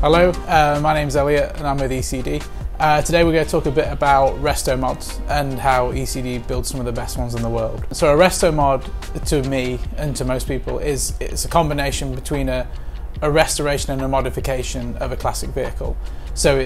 Hello, my name's Elliot and I'm with ECD. Today we're going to talk a bit about Restomods and how ECD builds some of the best ones in the world. So a Restomod, to me and to most people, it's a combination between a restoration and a modification of a classic vehicle. So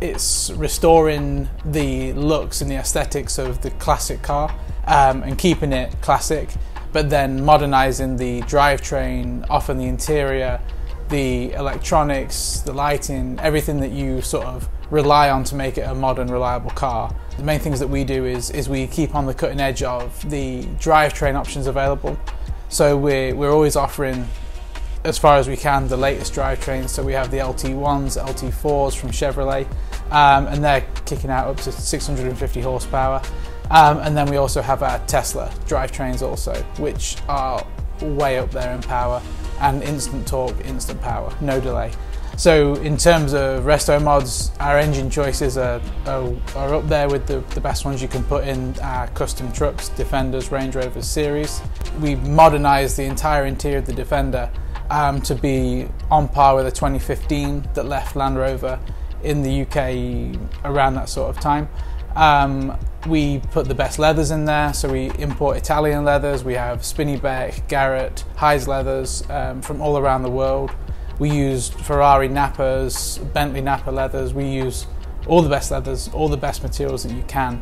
it's restoring the looks and the aesthetics of the classic car and keeping it classic, but then modernizing the drivetrain, often the interior, the electronics, the lighting, everything that you sort of rely on to make it a modern, reliable car. The main things that we do is we keep on the cutting edge of the drivetrain options available. So we're always offering, as far as we can, the latest drivetrains. So we have the LT1s, LT4s from Chevrolet, and they're kicking out up to 650 horsepower. And then we also have our Tesla drivetrains also, which are way up there in power and instant torque, instant power, no delay. So in terms of Restomods, our engine choices are up there with the best ones you can put in our custom trucks, Defenders, Range Rover series. We modernised the entire interior of the Defender to be on par with a 2015 that left Land Rover in the UK around that sort of time. We put the best leathers in there, so we import Italian leathers. We have Spinneybeck, Garrett, Heise leathers from all around the world. We used Ferrari Nappas, Bentley Nappa leathers. We use all the best leathers, all the best materials that you can.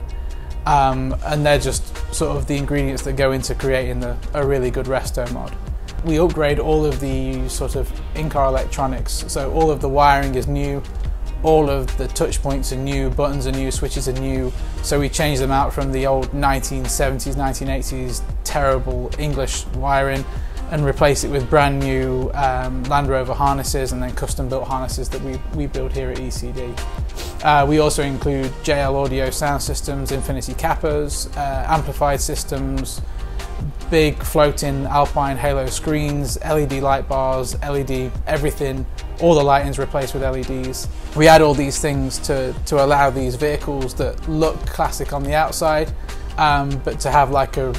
And they're just sort of the ingredients that go into creating a really good resto mod. We upgrade all of the sort of in-car electronics, so all of the wiring is new. All of the touch points are new, buttons are new, switches are new. So we changed them out from the old 1970s, 1980s terrible English wiring and replace it with brand new Land Rover harnesses and then custom built harnesses that we build here at ECD. We also include JL Audio sound systems, Infinity Kappas, amplified systems, big floating Alpine halo screens, LED light bars, LED everything. All the lighting's replaced with LEDs. We add all these things to allow these vehicles that look classic on the outside, but to have like a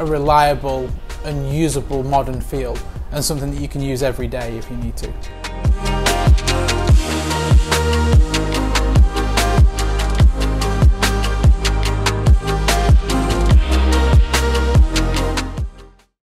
reliable and usable modern feel, and something that you can use every day if you need to.